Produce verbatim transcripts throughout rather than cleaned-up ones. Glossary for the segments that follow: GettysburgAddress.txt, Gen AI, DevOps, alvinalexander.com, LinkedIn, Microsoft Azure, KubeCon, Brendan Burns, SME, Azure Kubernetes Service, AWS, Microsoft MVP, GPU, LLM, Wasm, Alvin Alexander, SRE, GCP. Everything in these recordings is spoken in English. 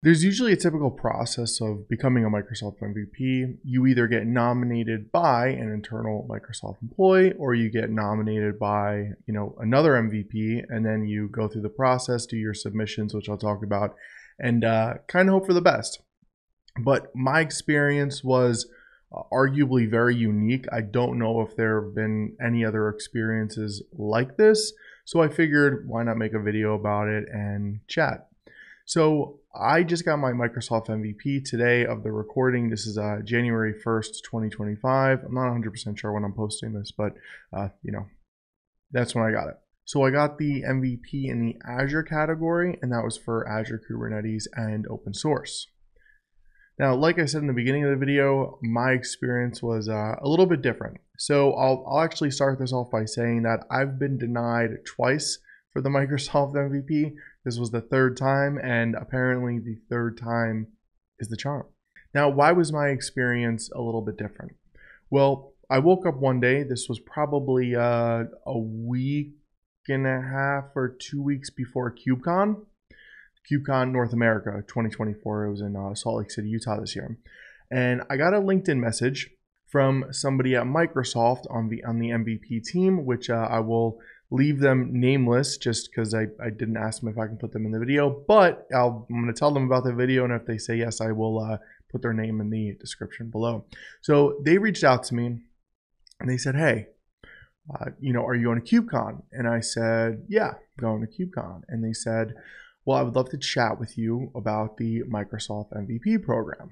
There's usually a typical process of becoming a Microsoft M V P. You either get nominated by an internal Microsoft employee, or you get nominated by, you know, another M V P, and then you go through the process, do your submissions, which I'll talk about, and uh, kind of hope for the best. But my experience was arguably very unique. I don't know if there have been any other experiences like this, so I figured why not make a video about it and chat. So I just got my Microsoft M V P today of the recording. This is uh, January first, twenty twenty-five. I'm not one hundred percent sure when I'm posting this, but uh, you know, that's when I got it. So I got the M V P in the Azure category, and that was for Azure Kubernetes and open source. Now, like I said in the beginning of the video, my experience was uh, a little bit different. So I'll, I'll actually start this off by saying that I've been denied twice for the Microsoft M V P. This was the third time, and apparently the third time is the charm. Now, why was my experience a little bit different? Well, I woke up one day. This was probably uh, a week and a half or two weeks before KubeCon. KubeCon North America twenty twenty-four. It was in uh, Salt Lake City, Utah this year. And I got a LinkedIn message from somebody at Microsoft on the, on the M V P team, which uh, I will leave them nameless just because I, I didn't ask them if I can put them in the video, but I'll, I'm going to tell them about the video, and if they say yes, I will uh, put their name in the description below. So they reached out to me and they said, hey, uh, you know, are you going to KubeCon? And I said, yeah, I'm going to KubeCon. And they said, well, I would love to chat with you about the Microsoft M V P program.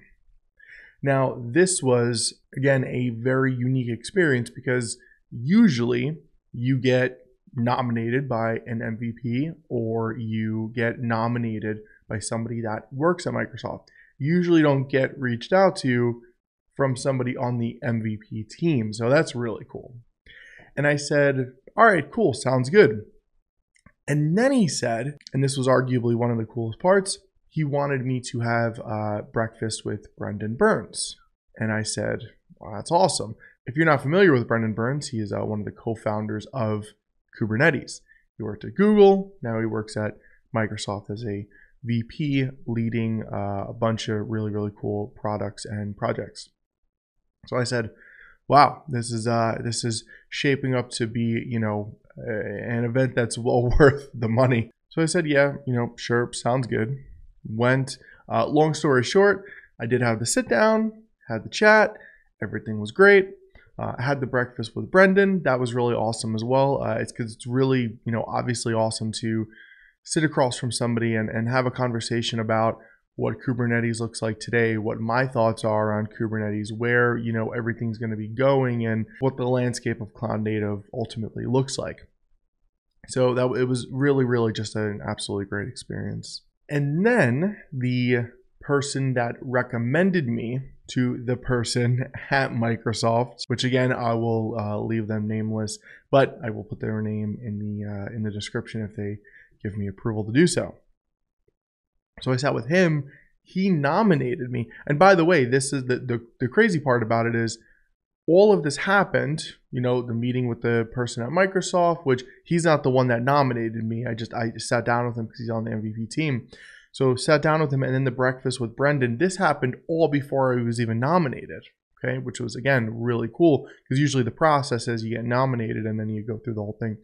Now, this was, again, a very unique experience because usually you get nominated by an M V P, or you get nominated by somebody that works at Microsoft. You usually don't get reached out to from somebody on the M V P team. So that's really cool. And I said, all right, cool, sounds good. And then he said, and this was arguably one of the coolest parts, he wanted me to have uh, breakfast with Brendan Burns. And I said, wow, that's awesome. If you're not familiar with Brendan Burns, he is uh, one of the co-founders of Kubernetes. He worked at Google. Now he works at Microsoft as a V P, leading uh, a bunch of really, really cool products and projects. So I said, wow, this is, uh, this is shaping up to be, you know, an event that's well worth the money. So I said, yeah, you know, sure, sounds good. Went, uh, long story short, I did have the sit down, had the chat, everything was great. Uh, I had the breakfast with Brendan. That was really awesome as well. Uh, it's because it's really, you know, obviously awesome to sit across from somebody and, and have a conversation about what Kubernetes looks like today, what my thoughts are on Kubernetes, where, you know, everything's going to be going, and what the landscape of cloud native ultimately looks like. So that it was really, really just an absolutely great experience. And then the person that recommended me to the person at Microsoft, which again, I will uh, leave them nameless, but I will put their name in the, uh, in the description if they give me approval to do so. So I sat with him, he nominated me. And by the way, this is the, the, the crazy part about it is all of this happened, you know, the meeting with the person at Microsoft, which he's not the one that nominated me. I just, I just sat down with him because he's on the M V P team. So sat down with him, and then the breakfast with Brendan. This happened all before I was even nominated, okay? Which was, again, really cool because usually the process is you get nominated and then you go through the whole thing.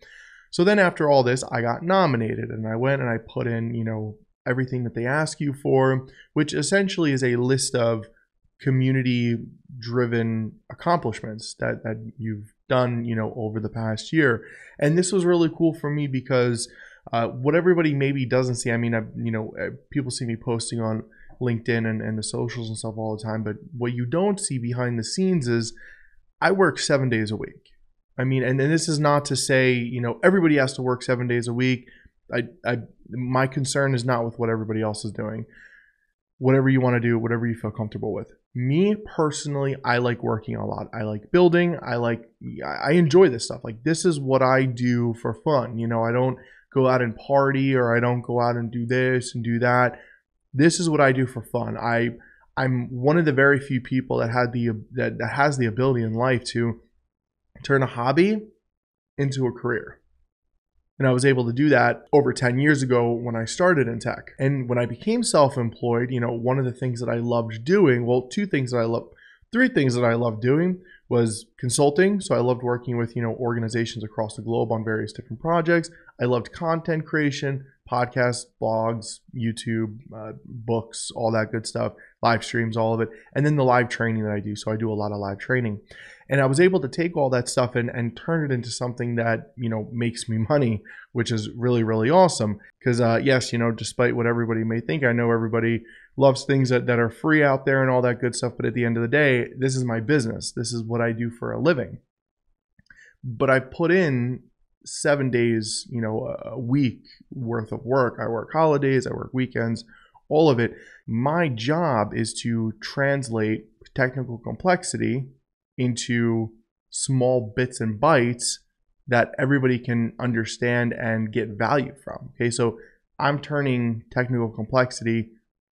So then after all this, I got nominated, and I went and I put in, you know, everything that they ask you for, which essentially is a list of community-driven accomplishments that, that you've done, you know, over the past year. And this was really cool for me because Uh, what everybody maybe doesn't see, I mean, I, you know, people see me posting on LinkedIn and, and the socials and stuff all the time, but what you don't see behind the scenes is I work seven days a week. I mean, and, and this is not to say, you know, everybody has to work seven days a week. I, I, my concern is not with what everybody else is doing. Whatever you want to do, whatever you feel comfortable with. Me personally, I like working a lot. I like building. I like, I enjoy this stuff. Like, this is what I do for fun. You know, I don't go out and party, or I don't go out and do this and do that. This is what I do for fun. I, I'm one of the very few people that had the that, that has the ability in life to turn a hobby into a career. And I was able to do that over ten years ago when I started in tech. And when I became self-employed, you know, one of the things that I loved doing, well, two things that I love, three things that I loved doing was consulting. So I loved working with, you know, organizations across the globe on various different projects. I loved content creation, podcasts, blogs, YouTube, uh, books, all that good stuff, live streams, all of it. And then the live training that I do. So I do a lot of live training. And I was able to take all that stuff and, and turn it into something that, you know, makes me money, which is really, really awesome. Because uh, yes, you know, despite what everybody may think, I know everybody loves things that, that are free out there and all that good stuff. But at the end of the day, this is my business. This is what I do for a living. But I put in seven days, you know, a week worth of work. I work holidays, I work weekends, all of it. My job is to translate technical complexity into small bits and bytes that everybody can understand and get value from. Okay, so I'm turning technical complexity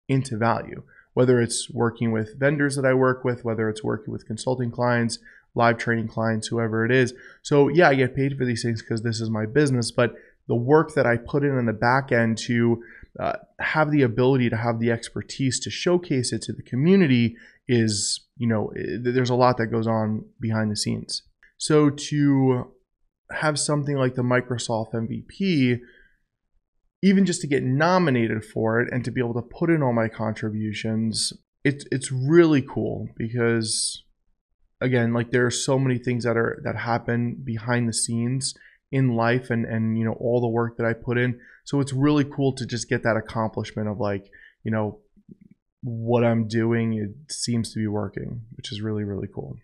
into value, whether it's working with vendors that I work with, whether it's working with consulting clients, live training clients, whoever it is. So yeah, I get paid for these things because this is my business, but the work that I put in on the back end to uh, have the ability to have the expertise to showcase it to the community is, you know, there's a lot that goes on behind the scenes. So to have something like the Microsoft M V P, even just to get nominated for it and to be able to put in all my contributions, it's it's really cool because, again, like there are so many things that are that happen behind the scenes in life and, and you know, all the work that I put in. So it's really cool to just get that accomplishment of like, you know, what I'm doing, it seems to be working, which is really, really cool.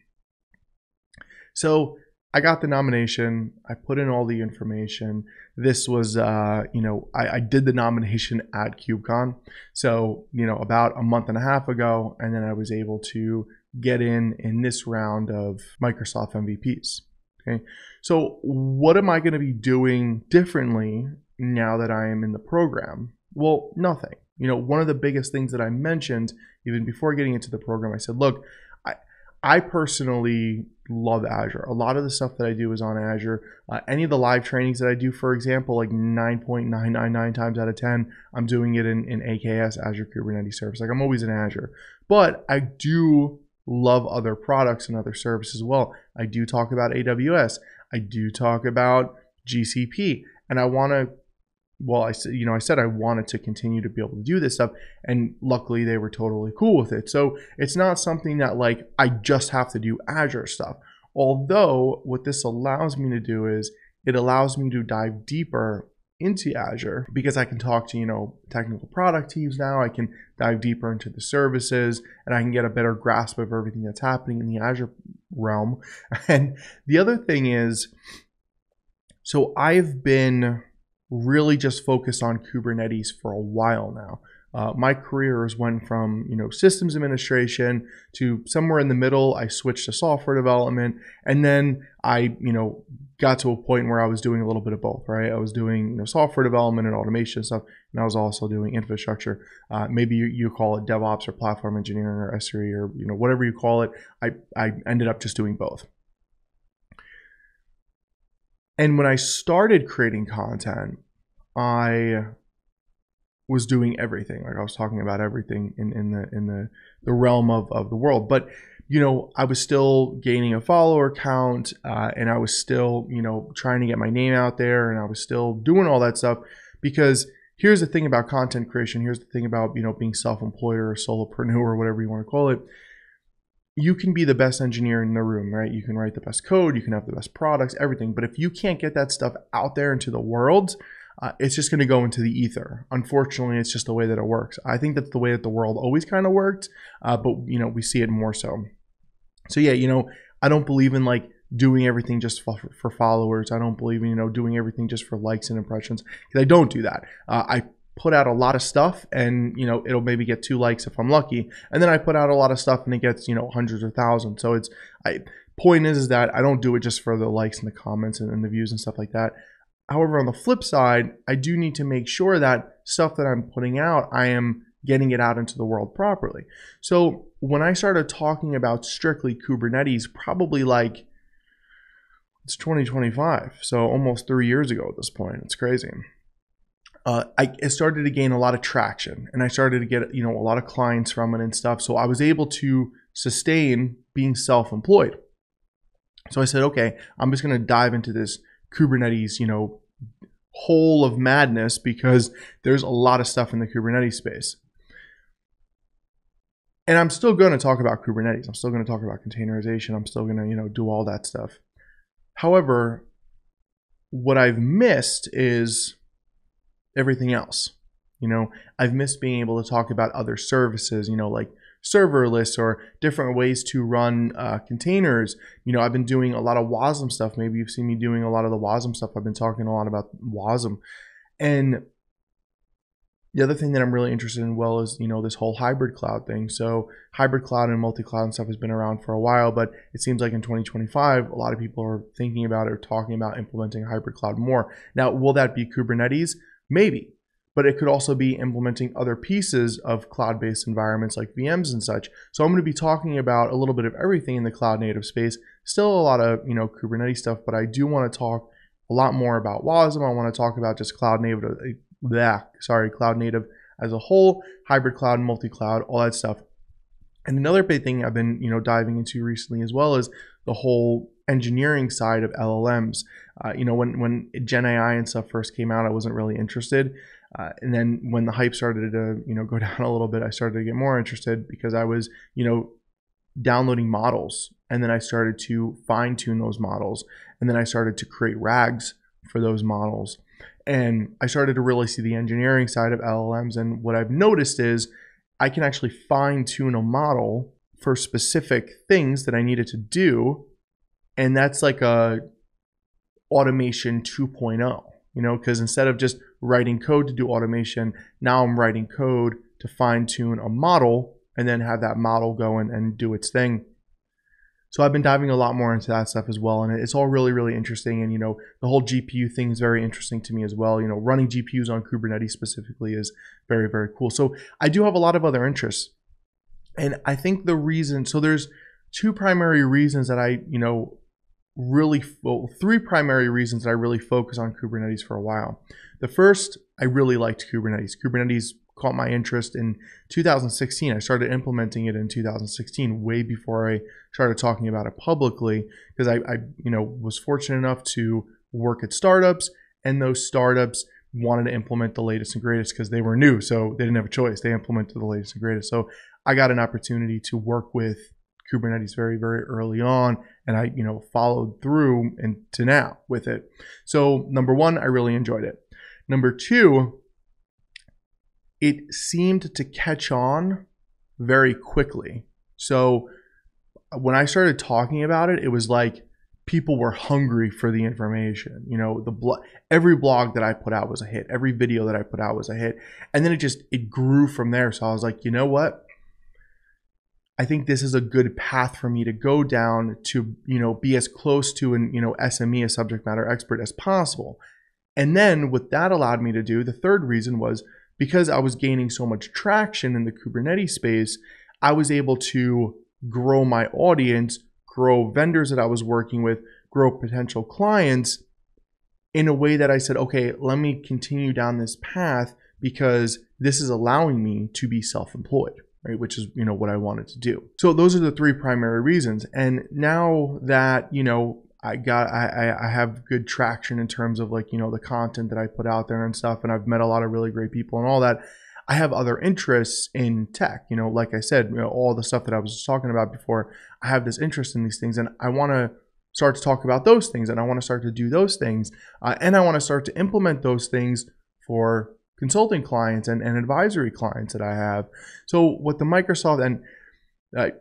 So I got the nomination. I put in all the information. This was, uh, you know, I, I did the nomination at KubeCon. So, you know, about a month and a half ago, and then I was able to get in in this round of Microsoft M V Ps. Okay, so what am I going to be doing differently now that I am in the program? Well, nothing. You know, one of the biggest things that I mentioned even before getting into the program, I said, look, I, I personally love Azure. A lot of the stuff that I do is on Azure. Uh, any of the live trainings that I do, for example, like nine point nine nine nine times out of ten, I'm doing it in, in A K S, Azure Kubernetes Service. Like I'm always in Azure, but I do love other products and other services as well. I do talk about A W S. I do talk about G C P, and I want to, well, I said, you know, I said I wanted to continue to be able to do this stuff, and luckily they were totally cool with it. So it's not something that like I just have to do Azure stuff. Although what this allows me to do is it allows me to dive deeper into Azure because I can talk to, you know, technical product teams now. I can dive deeper into the services and I can get a better grasp of everything that's happening in the Azure realm. And the other thing is, so I've been really just focused on Kubernetes for a while now. Uh, my career has went from, you know, systems administration to somewhere in the middle. I switched to software development, and then I, you know, got to a point where I was doing a little bit of both, right? I was doing, you know, software development and automation stuff, and I was also doing infrastructure. Uh, maybe you, you call it DevOps or platform engineering or S R E or, you know, whatever you call it. I, I ended up just doing both. And when I started creating content, I was doing everything. Like I was talking about everything in, in the in the, the realm of, of the world. But, you know, I was still gaining a follower count, uh, and I was still, you know, trying to get my name out there, and I was still doing all that stuff. Because here's the thing about content creation. Here's the thing about, you know, being self-employed or solopreneur or whatever you want to call it. You can be the best engineer in the room, right? You can write the best code, you can have the best products, everything. But if you can't get that stuff out there into the world, uh, it's just going to go into the ether. Unfortunately, it's just the way that it works. I think that's the way that the world always kind of worked, uh, but, you know, we see it more so. So yeah, you know, I don't believe in like doing everything just for, for followers. I don't believe in, you know, doing everything just for likes and impressions, because I don't do that. Uh, I put out a lot of stuff and, you know, it'll maybe get two likes if I'm lucky. And then I put out a lot of stuff and it gets, you know, hundreds or thousands. So it's, I point is, is that I don't do it just for the likes and the comments and, and the views and stuff like that. However, on the flip side, I do need to make sure that stuff that I'm putting out, I am getting it out into the world properly. So when I started talking about strictly Kubernetes, probably like It's twenty twenty-five, so almost three years ago at this point. It's crazy. Uh, I, I started to gain a lot of traction, and I started to get, you know, a lot of clients from it and stuff. So I was able to sustain being self-employed. So I said, okay, I'm just going to dive into this Kubernetes, you know, hole of madness, because there's a lot of stuff in the Kubernetes space. And I'm still going to talk about Kubernetes. I'm still going to talk about containerization. I'm still going to, you know, do all that stuff. However, what I've missed is everything else. You know, I've missed being able to talk about other services, you know, like serverless or different ways to run uh, containers. You know, I've been doing a lot of Wasm stuff. Maybe you've seen me doing a lot of the Wasm stuff. I've been talking a lot about Wasm. And the other thing that I'm really interested in, well, is, you know, this whole hybrid cloud thing. So hybrid cloud and multi-cloud and stuff has been around for a while, but it seems like in twenty twenty-five, a lot of people are thinking about or talking about implementing hybrid cloud more. Now, will that be Kubernetes? Maybe, but it could also be implementing other pieces of cloud-based environments like V Ms and such. So I'm going to be talking about a little bit of everything in the cloud native space, still a lot of, you know, Kubernetes stuff, but I do want to talk a lot more about Wasm. I want to talk about just cloud native, that, sorry, cloud native as a whole, hybrid cloud, multi-cloud, all that stuff. And another big thing I've been, you know, diving into recently as well is the whole engineering side of L L Ms. Uh, you know, when when Gen A I and stuff first came out, I wasn't really interested. Uh, and then when the hype started to, you know, go down a little bit, I started to get more interested, because I was, you know, downloading models, and then I started to fine tune those models, and then I started to create rags for those models. And I started to really see the engineering side of L L Ms. And what I've noticed is I can actually fine tune a model for specific things that I needed to do. And that's like a automation two point oh, you know, because instead of just writing code to do automation, now I'm writing code to fine tune a model and then have that model go in and do its thing. So I've been diving a lot more into that stuff as well. And it's all really, really interesting. And, you know, the whole G P U thing is very interesting to me as well. You know, running G P Us on Kubernetes specifically is very, very cool. So I do have a lot of other interests. And I think the reason, so there's two primary reasons that I, you know, really, well, three primary reasons that I really focus on Kubernetes for a while. The first, I really liked Kubernetes. Kubernetes caught my interest in two thousand sixteen. I started implementing it in two thousand sixteen, way before I started talking about it publicly, because I, I, you know, was fortunate enough to work at startups, and those startups wanted to implement the latest and greatest because they were new, so they didn't have a choice. They implemented the latest and greatest. So I got an opportunity to work with Kubernetes very, very early on, and I, you know, followed through and to now with it. So number one, I really enjoyed it. Number two, it seemed to catch on very quickly. So when I started talking about it, it was like people were hungry for the information. You know, the blo- every blog that I put out was a hit. Every video that I put out was a hit. And then it just, it grew from there. So I was like, you know what? I think this is a good path for me to go down to, you know, be as close to an, you know, S M E, a subject matter expert, as possible. And then what that allowed me to do, the third reason was, because I was gaining so much traction in the Kubernetes space, I was able to grow my audience, grow vendors that I was working with, grow potential clients in a way that I said, okay, let me continue down this path, because this is allowing me to be self-employed, right? Which is, you know, what I wanted to do. So those are the three primary reasons. And now that, you know, I got, I, I have good traction in terms of, like, you know, the content that I put out there and stuff, and I've met a lot of really great people and all that. I have other interests in tech, you know, like I said, you know, all the stuff that I was talking about before. I have this interest in these things, and I want to start to talk about those things, and I want to start to do those things, uh, and I want to start to implement those things for consulting clients and, and advisory clients that I have. So what the Microsoft and uh,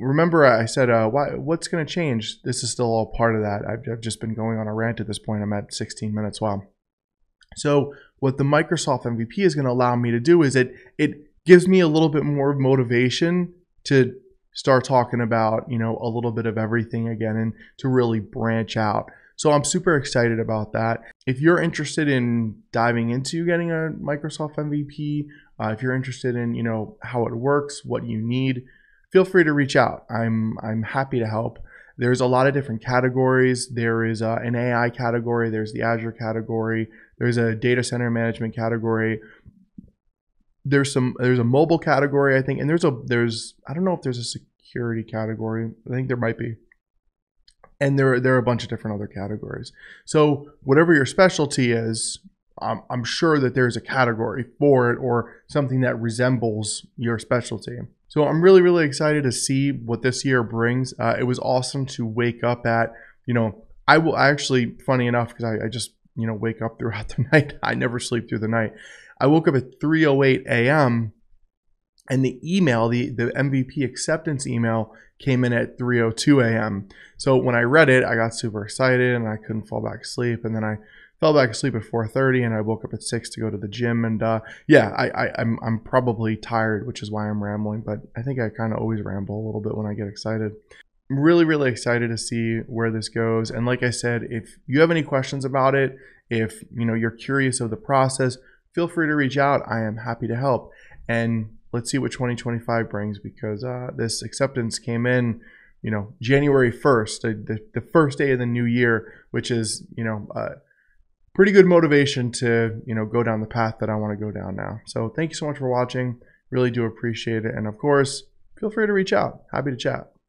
remember, I said, uh, why, what's going to change? This is still all part of that. I've, I've just been going on a rant at this point. I'm at sixteen minutes. Wow. So what the Microsoft M V P is going to allow me to do is it, it gives me a little bit more motivation to start talking about, you know, a little bit of everything again, and to really branch out. So I'm super excited about that. If you're interested in diving into getting a Microsoft M V P, uh, if you're interested in, you know, how it works, what you need, feel free to reach out. I'm, I'm happy to help. There's a lot of different categories. There is uh, an A I category. There's the Azure category. There's a data center management category. There's some. There's a mobile category, I think, and there's a. There's. I don't know if there's a security category. I think there might be. And there, there are a bunch of different other categories. So whatever your specialty is, I'm, I'm sure that there's a category for it or something that resembles your specialty. So I'm really, really excited to see what this year brings. Uh, it was awesome to wake up at, you know, I will actually, funny enough, because I, I just, you know, wake up throughout the night. I never sleep through the night. I woke up at three oh eight a m and the email, the, the M V P acceptance email came in at three oh two a m So when I read it, I got super excited and I couldn't fall back asleep. And then I fell back asleep at four thirty and I woke up at six to go to the gym. And uh, yeah, I, I, I'm, I'm probably tired, which is why I'm rambling. But I think I kind of always ramble a little bit when I get excited. I'm really, really excited to see where this goes. And like I said, if you have any questions about it, if you know, you're curious of the process, feel free to reach out. I am happy to help. And let's see what twenty twenty-five brings, because uh, this acceptance came in, you know, January first, the, the first day of the new year, which is, you know, uh, pretty good motivation to, you know, go down the path that I want to go down now. So thank you so much for watching. Really do appreciate it. And of course, feel free to reach out. Happy to chat.